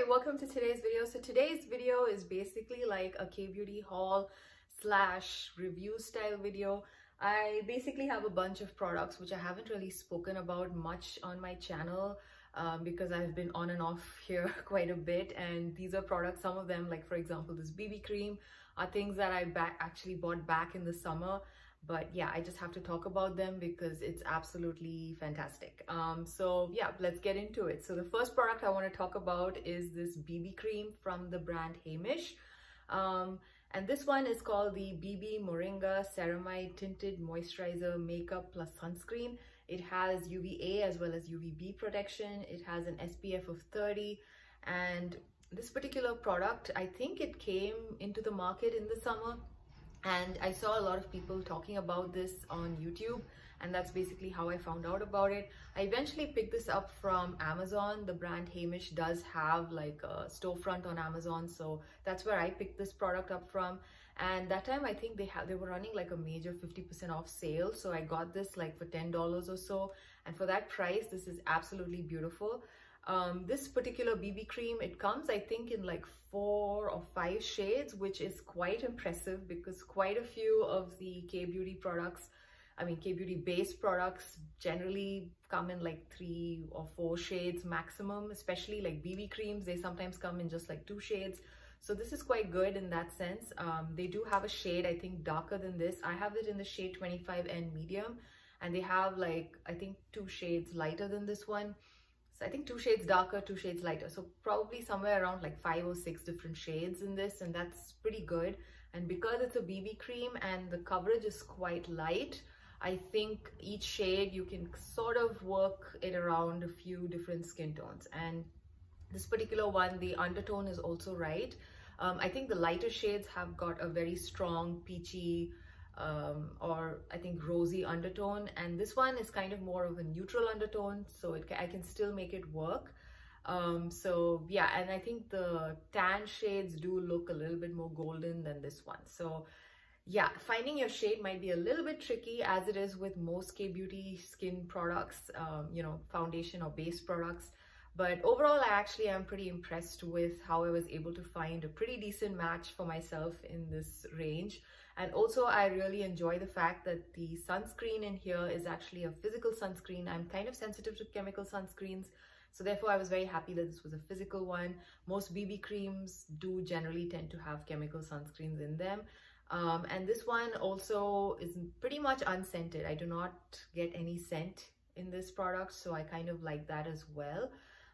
Hi, welcome to today's video. So today's video is basically like a K-beauty haul slash review style video. I basically have a bunch of products which I haven't really spoken about much on my channel because I've been on and off here quite a bit, and these are products, some of them, like for example this BB cream, are things that I actually bought back in the summer. But yeah, I just have to talk about them because it's absolutely fantastic. So yeah, let's get into it. So the first product I want to talk about is this BB cream from the brand Heimish. And this one is called the BB Moringa Ceramide Tinted Moisturizer Makeup Plus Sunscreen. It has UVA as well as UVB protection. It has an SPF of 30. And this particular product, I think it came into the market in the summer. And I saw a lot of people talking about this on YouTube, and that's basically how I found out about it. I eventually picked this up from Amazon. The brand Heimish does have like a storefront on Amazon, so that's where I picked this product up from. And that time I think they were running like a major 50% off sale, so I got this like for $10 or so. And for that price, this is absolutely beautiful. This particular BB cream, it comes I think in like 4 or 5 shades, which is quite impressive because quite a few of the K-beauty products, I mean K-beauty based products, generally come in like 3 or 4 shades maximum, especially like BB creams, they sometimes come in just like 2 shades. So this is quite good in that sense. They do have a shade I think darker than this. I have it in the shade 25N medium, and they have like I think 2 shades lighter than this one. So I think 2 shades darker, 2 shades lighter. So probably somewhere around like 5 or 6 different shades in this, and that's pretty good. And because it's a BB cream and the coverage is quite light, I think each shade you can sort of work it around a few different skin tones. And this particular one, the undertone is also right. I think the lighter shades have got a very strong peachy or I think rosy undertone, and this one is kind of more of a neutral undertone, so I can still make it work. So yeah, and I think the tan shades do look a little bit more golden than this one. So yeah, finding your shade might be a little bit tricky, as it is with most K-beauty skin products, you know, foundation or base products. But overall, I actually am pretty impressed with how I was able to find a pretty decent match for myself in this range. And also, I really enjoy the fact that the sunscreen in here is actually a physical sunscreen. I'm kind of sensitive to chemical sunscreens, so therefore I was very happy that this was a physical one. Most BB creams do generally tend to have chemical sunscreens in them. And this one also is pretty much unscented. I do not get any scent in this product, so I kind of like that as well.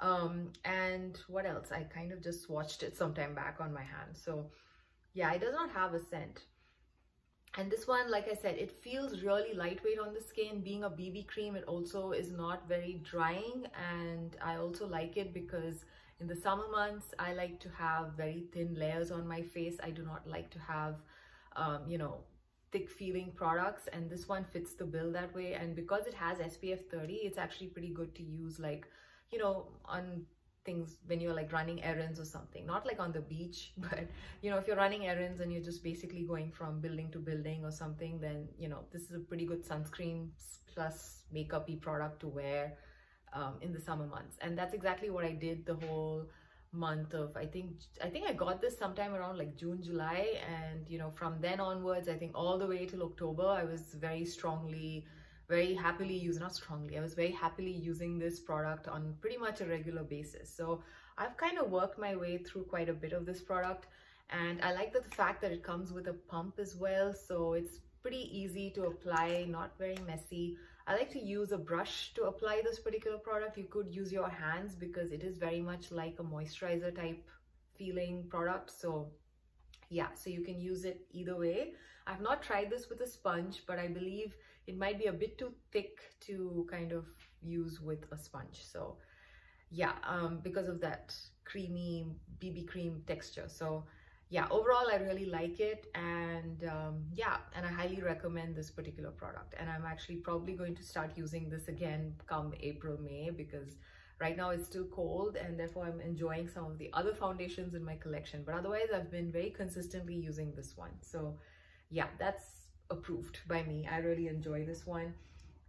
And what else, I kind of just swatched it sometime back on my hand, so yeah, it does not have a scent. And this one, like I said, it feels really lightweight on the skin. Being a BB cream, it also is not very drying, and I also like it because in the summer months I like to have very thin layers on my face. I do not like to have you know, thick feeling products, and this one fits the bill that way. And because it has SPF 30, it's actually pretty good to use, like, you know, on things when you're like running errands or something, not like on the beach, but you know, if you're running errands and you're just basically going from building to building or something, then you know, this is a pretty good sunscreen plus makeup-y product to wear in the summer months. And that's exactly what I did the whole month of, I think I got this sometime around like June, July, and you know, from then onwards, I think all the way till October, I was very happily using this product on pretty much a regular basis. So I've kind of worked my way through quite a bit of this product, and I like the fact that it comes with a pump as well, so it's pretty easy to apply, not very messy. I like to use a brush to apply this particular product. You could use your hands because it is very much like a moisturizer type feeling product, so yeah, so you can use it either way. I've not tried this with a sponge, but I believe it might be a bit too thick to kind of use with a sponge. So yeah, because of that creamy BB cream texture. So yeah, overall I really like it, and yeah, and I highly recommend this particular product. And I'm actually probably going to start using this again come April, May, because right now it's still cold, and therefore I'm enjoying some of the other foundations in my collection. But otherwise I've been very consistently using this one. So yeah, that's approved by me. I really enjoy this one.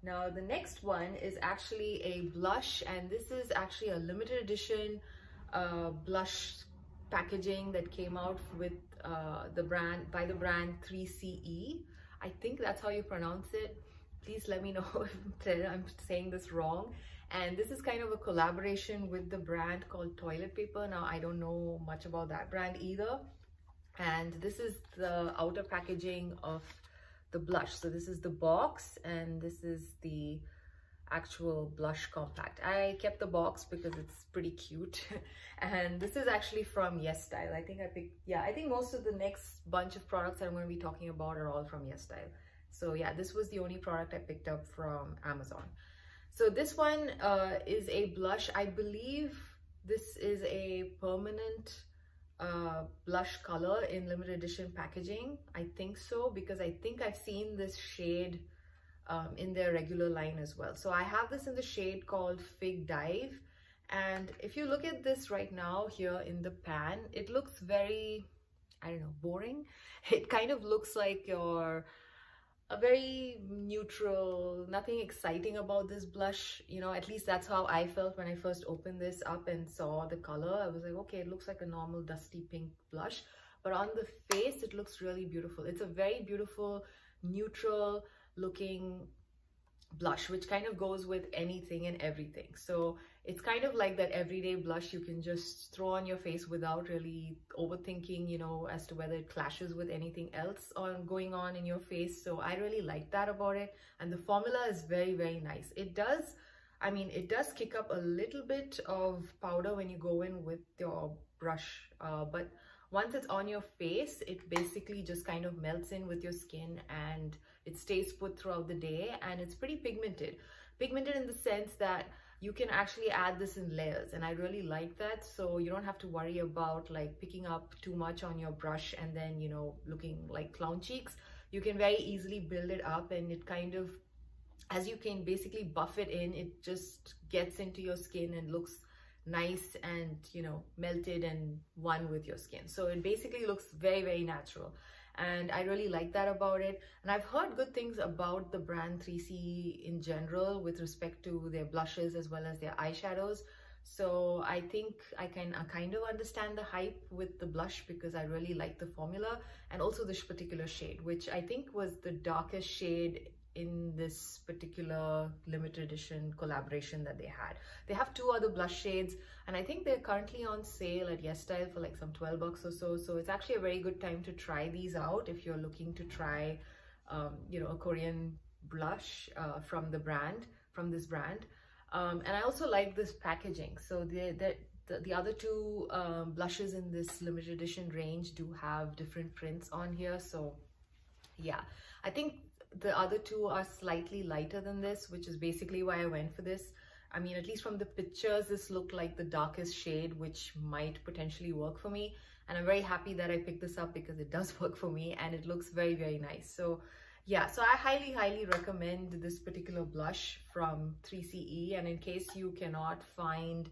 Now the next one is actually a blush, and this is actually a limited edition blush packaging that came out with by the brand 3CE. I think that's how you pronounce it. Please let me know if I'm saying this wrong. And this is kind of a collaboration with the brand called Toilet Paper. Now, I don't know much about that brand either. And this is the outer packaging of the blush. So this is the box and this is the actual blush compact. I kept the box because it's pretty cute. And this is actually from YesStyle. I think I picked, yeah, I think most of the next bunch of products that I'm going to be talking about are all from YesStyle. So yeah, this was the only product I picked up from Amazon. So this one is a blush. I believe this is a permanent blush color in limited edition packaging. I think so, because I think I've seen this shade in their regular line as well. So I have this in the shade called Fig Dive. And if you look at this right now here in the pan, it looks very, I don't know, boring. It kind of looks like your, a very neutral, nothing exciting about this blush. You know, at least that's how I felt when I first opened this up and saw the color. I was like, okay, it looks like a normal dusty pink blush. But on the face, it looks really beautiful. It's a very beautiful, neutral looking blush, which kind of goes with anything and everything. So it's kind of like that everyday blush you can just throw on your face without really overthinking, you know, as to whether it clashes with anything else on going on in your face. So I really like that about it. And the formula is very, very nice. It does, I mean, it does kick up a little bit of powder when you go in with your brush, but once it's on your face, it basically just kind of melts in with your skin and it stays put throughout the day. And it's pretty pigmented. Pigmented in the sense that you can actually add this in layers, and I really like that. So you don't have to worry about like picking up too much on your brush and then, you know, looking like clown cheeks. You can very easily build it up, and it kind of, as you can basically buff it in, it just gets into your skin and looks nice and, you know, melted and one with your skin. So it basically looks very, very natural, and I really like that about it. And I've heard good things about the brand 3CE in general with respect to their blushes as well as their eyeshadows. So I think I can kind of understand the hype with the blush because I really like the formula, and also this particular shade, which I think was the darkest shade in this particular limited edition collaboration that they had. They have two other blush shades, and I think they're currently on sale at YesStyle for like some 12 bucks or so. So it's actually a very good time to try these out if you're looking to try, you know, a Korean blush from this brand. And I also like this packaging. So the other two blushes in this limited edition range do have different prints on here. So yeah, I think the other two are slightly lighter than this, which is basically why I went for this. I mean, at least from the pictures, this looked like the darkest shade, which might potentially work for me. And I'm very happy that I picked this up because it does work for me and it looks very, very nice. So yeah, so I highly, highly recommend this particular blush from 3CE. And in case you cannot find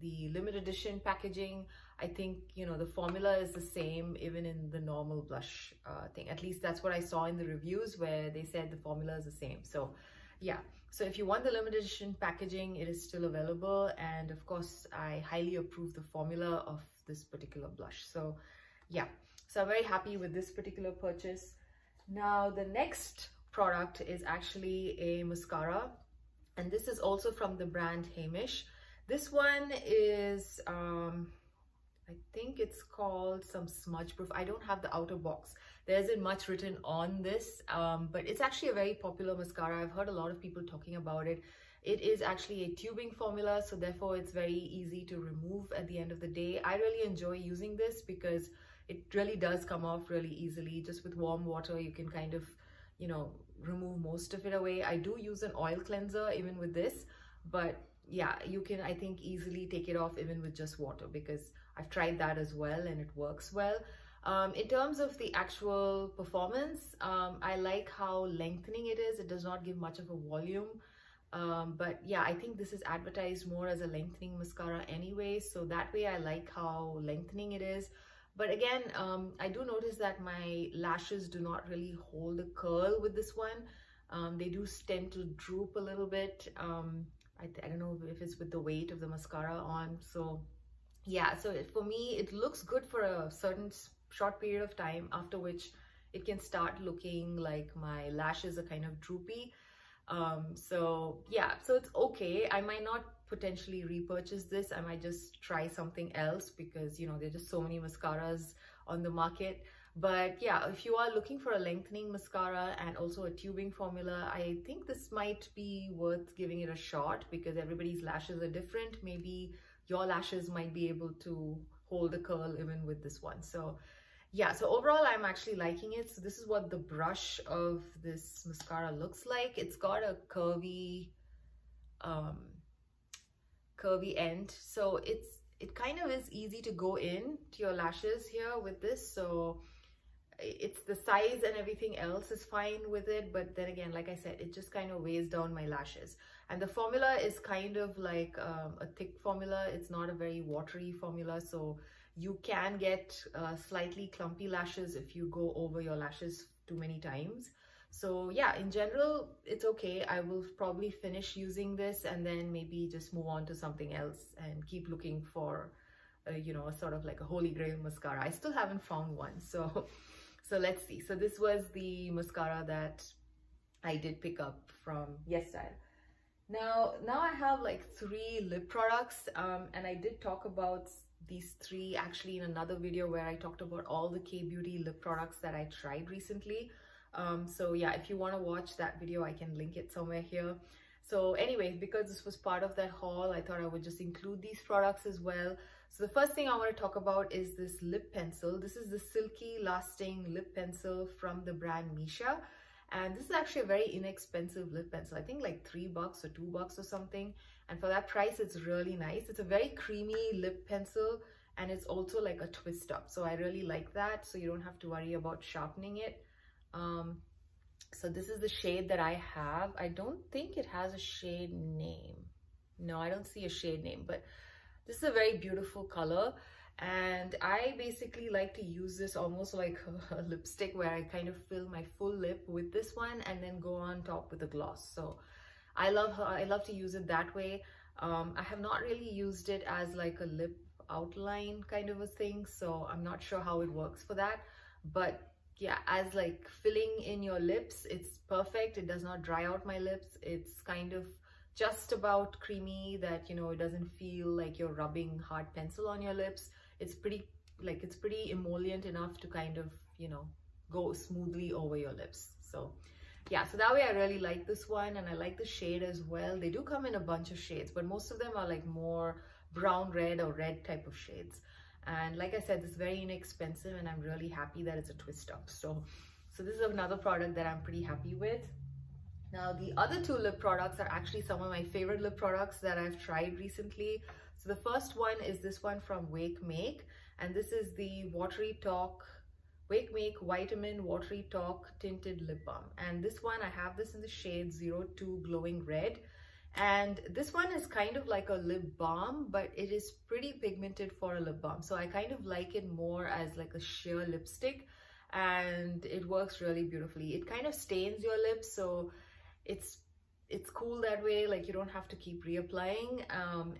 the limited edition packaging, I think, you know, the formula is the same even in the normal blush thing. At least that's what I saw in the reviews where they said the formula is the same. So yeah, so if you want the limited edition packaging, it is still available. And of course, I highly approve the formula of this particular blush. So yeah, so I'm very happy with this particular purchase. Now, the next product is actually a mascara. And this is also from the brand Heimish. This one is... I think it's called some smudge proof. I don't have the outer box. There isn't much written on this, but it's actually a very popular mascara. I've heard a lot of people talking about it. It is actually a tubing formula, so therefore it's very easy to remove at the end of the day. I really enjoy using this because it really does come off really easily. Just with warm water, you can kind of, you know, remove most of it away. I do use an oil cleanser even with this, but yeah, you can, I think, easily take it off even with just water because I've tried that as well and it works well. In terms of the actual performance, I like how lengthening it is. It does not give much of a volume. But yeah, I think this is advertised more as a lengthening mascara anyway. So that way I like how lengthening it is. But again, I do notice that my lashes do not really hold a curl with this one. They do tend to droop a little bit. I don't know if it's with the weight of the mascara on. So yeah, so for me it looks good for a certain short period of time, after which it can start looking like my lashes are kind of droopy. So yeah, so it's okay. I might not potentially repurchase this. I might just try something else, because you know, there's just so many mascaras on the market. But yeah, if you are looking for a lengthening mascara and also a tubing formula, I think this might be worth giving it a shot, because everybody's lashes are different. Maybe your lashes might be able to hold a curl even with this one. So yeah, so overall I'm actually liking it. So this is what the brush of this mascara looks like. It's got a curvy curvy end, so it kind of is easy to go in to your lashes here with this. So it's the size and everything else is fine with it, but then again, like I said, it just kind of weighs down my lashes. And the formula is kind of like a thick formula. It's not a very watery formula, so you can get slightly clumpy lashes if you go over your lashes too many times. So yeah, in general it's okay. I will probably finish using this and then maybe just move on to something else and keep looking for you know, sort of like a holy grail mascara. I still haven't found one, so let's see. So this was the mascara that I did pick up from YesStyle. Now I have like 3 lip products, and I did talk about these 3 actually in another video where I talked about all the K-beauty lip products that I tried recently. So yeah, if you want to watch that video, I can link it somewhere here. So anyways, because this was part of that haul, I thought I would just include these products as well. So the first thing I want to talk about is this lip pencil. This is the silky lasting lip pencil from the brand MISSHA, and this is actually a very inexpensive lip pencil. I think like $3 or $2 or something, and for that price it's really nice. It's a very creamy lip pencil, and it's also like a twist up, so I really like that, so you don't have to worry about sharpening it. So this is the shade that I have. I don't think it has a shade name. No, I don't see a shade name, but this is a very beautiful color, and I basically like to use this almost like a lipstick, where I kind of fill my full lip with this one and then go on top with a gloss. So I love to use it that way. I have not really used it as like a lip outline kind of a thing, so I'm not sure how it works for that, but yeah, as like filling in your lips, it's perfect. It does not dry out my lips. It's kind of just about creamy, that, you know, it doesn't feel like you're rubbing hard pencil on your lips. It's pretty, like, it's pretty emollient enough to kind of, you know, go smoothly over your lips. So yeah, so that way I really like this one, and I like the shade as well. They do come in a bunch of shades, but most of them are like more brown red or red type of shades. And like I said, this is very inexpensive, and I'm really happy that it's a twist up. So this is another product that I'm pretty happy with. Now the other 2 lip products are actually some of my favorite lip products that I've tried recently. So the first one is this one from Wake Make, and this is the Watery Talk Wake Make Vitamin Watery Talk Tinted Lip Balm. And this one, I have this in the shade 02 Glowing Red. And this one is kind of like a lip balm, but it is pretty pigmented for a lip balm. So I kind of like it more as like a sheer lipstick, and it works really beautifully. It kind of stains your lips, so it's cool that way. Like, you don't have to keep reapplying.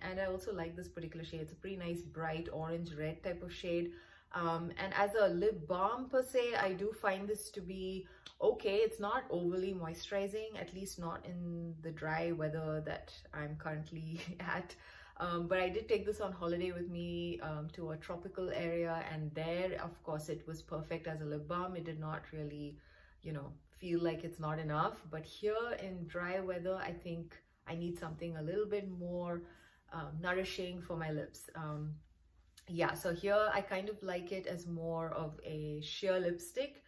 And I also like this particular shade. It's a pretty nice bright orange red type of shade. And as a lip balm per se, I do find this to be okay. It's not overly moisturizing, at least not in the dry weather that I'm currently at. But I did take this on holiday with me to a tropical area, and there, of course, it was perfect as a lip balm. It did not really, you know, feel like it's not enough. But here in dry weather, I think I need something a little bit more nourishing for my lips. Yeah, so here I kind of like it as more of a sheer lipstick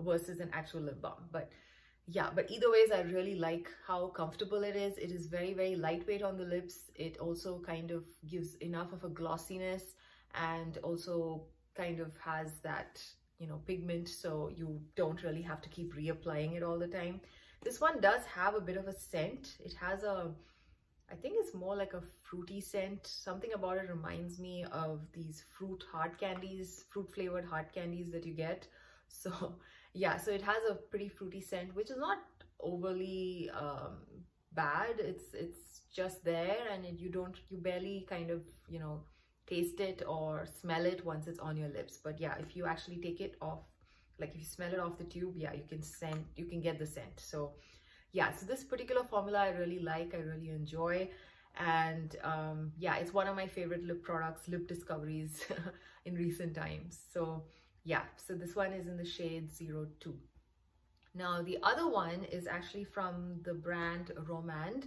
versus an actual lip balm. But yeah, but either ways, I really like how comfortable it is. It is very, very lightweight on the lips. It also kind of gives enough of a glossiness, and also kind of has that, you know, pigment, so you don't really have to keep reapplying it all the time. This one does have a bit of a scent. It has a, I think it's more like a fruity scent. Something about it reminds me of these fruit hard candies, fruit flavored hard candies that you get. So yeah, so it has a pretty fruity scent, which is not overly bad. It's just there, and you barely kind of, you know, taste it or smell it once it's on your lips. But yeah, if you actually take it off, like if you smell it off the tube, yeah, you can get the scent. So yeah, so this particular formula I really like, I really enjoy. And yeah, it's one of my favorite lip products, lip discoveries in recent times. So yeah, so this one is in the shade 02. Now the other one is actually from the brand Romand,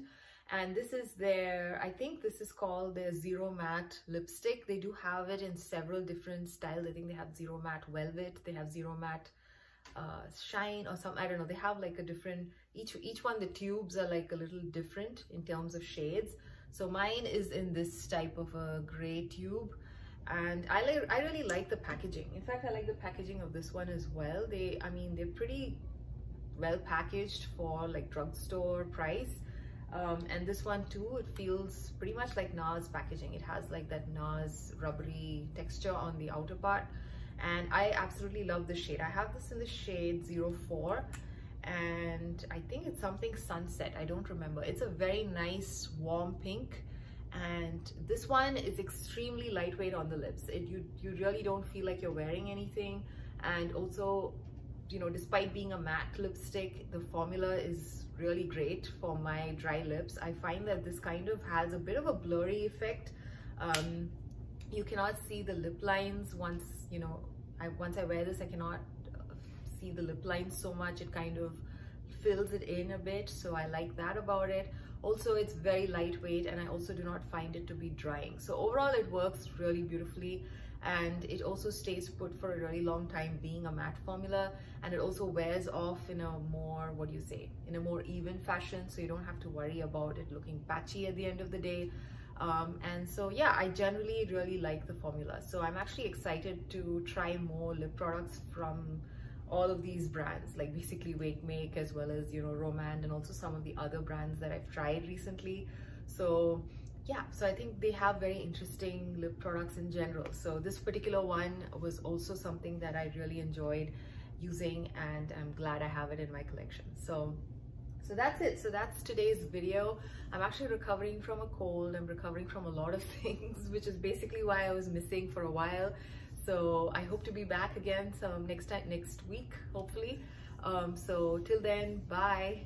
and this is their, I think this is called their Zero Matte lipstick. They do have it in several different styles. I think they have Zero Matte Velvet, they have Zero Matte Shine or some, I don't know, they have like a different, each one the tubes are like a little different in terms of shades. So mine is in this type of a gray tube, and I really like the packaging. In fact, I like the packaging of this one as well. I mean they're pretty well packaged for like drugstore price. And this one too, it feels pretty much like NARS packaging. It has like that NARS rubbery texture on the outer part, and I absolutely love the shade. I have this in the shade 04, and I think it's something Sunset, I don't remember. It's a very nice warm pink, and this one is extremely lightweight on the lips. You really don't feel like you're wearing anything. And also, you know, despite being a matte lipstick, the formula is really great for my dry lips. I find that this kind of has a bit of a blurry effect. You cannot see the lip lines once, you know, once I wear this, I cannot see the lip lines so much. It kind of fills it in a bit, so I like that about it. Also, it's very lightweight, and I also do not find it to be drying. So overall, it works really beautifully, and it also stays put for a really long time being a matte formula, and it also wears off in a more, what do you say, in a more even fashion, so you don't have to worry about it looking patchy at the end of the day. And so yeah, I generally really like the formula, so I'm actually excited to try more lip products from all of these brands, like basically Wake Make, as well as, you know, Romand, and also some of the other brands that I've tried recently. So yeah, so I think they have very interesting lip products in general. So this particular one was also something that I really enjoyed using, and I'm glad I have it in my collection. So that's it. So that's today's video. I'm actually recovering from a cold. I'm recovering from a lot of things, which is basically why I was missing for a while. So I hope to be back again some next week, hopefully. So till then, bye.